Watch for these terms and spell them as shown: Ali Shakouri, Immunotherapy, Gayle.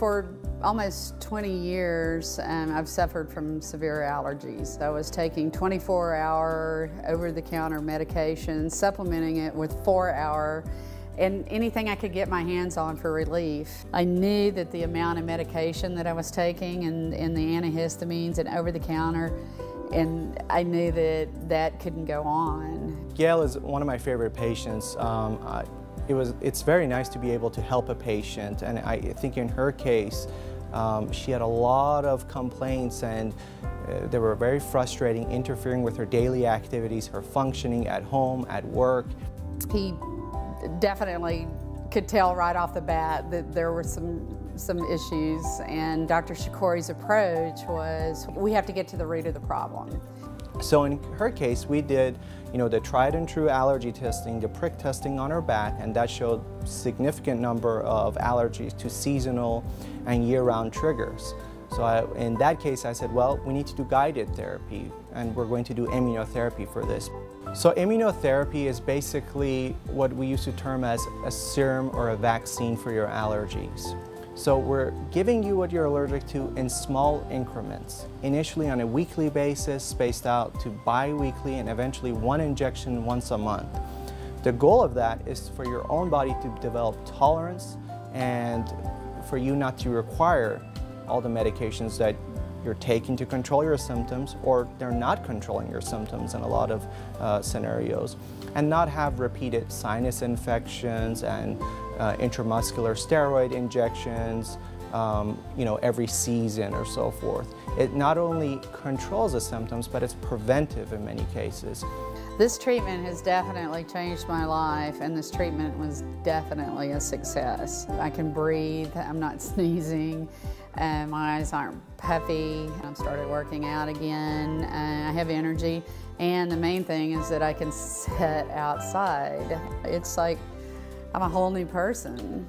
For almost 20 years, I've suffered from severe allergies. I was taking 24-hour over-the-counter medication, supplementing it with 4-hour, and anything I could get my hands on for relief. I knew that the amount of medication that I was taking and the antihistamines and over-the-counter, and I knew that that couldn't go on. Gayle is one of my favorite patients. It's very nice to be able to help a patient, and I think in her case, she had a lot of complaints, and they were very frustrating, interfering with her daily activities, her functioning at home, at work. He definitely could tell right off the bat that there were some issues, and Dr. Shakouri's approach was, we have to get to the root of the problem. So in her case, we did, the tried and true allergy testing, the prick testing on her back, and that showed significant number of allergies to seasonal and year-round triggers. So in that case, I said, well, we need to do guided therapy, and we're going to do immunotherapy for this. So immunotherapy is basically what we used to term as a serum or a vaccine for your allergies. So we're giving you what you're allergic to in small increments, initially on a weekly basis, spaced out to bi-weekly, and eventually one injection once a month. The goal of that is for your own body to develop tolerance and for you not to require all the medications that you're taking to control your symptoms, or they're not controlling your symptoms in a lot of scenarios, and not have repeated sinus infections and intramuscular steroid injections, every season or so forth. It not only controls the symptoms, but it's preventive in many cases. This treatment has definitely changed my life, and this treatment was definitely a success. I can breathe, I'm not sneezing, my eyes aren't puffy. I've started working out again, I have energy, and the main thing is that I can sit outside. It's like I'm a whole new person.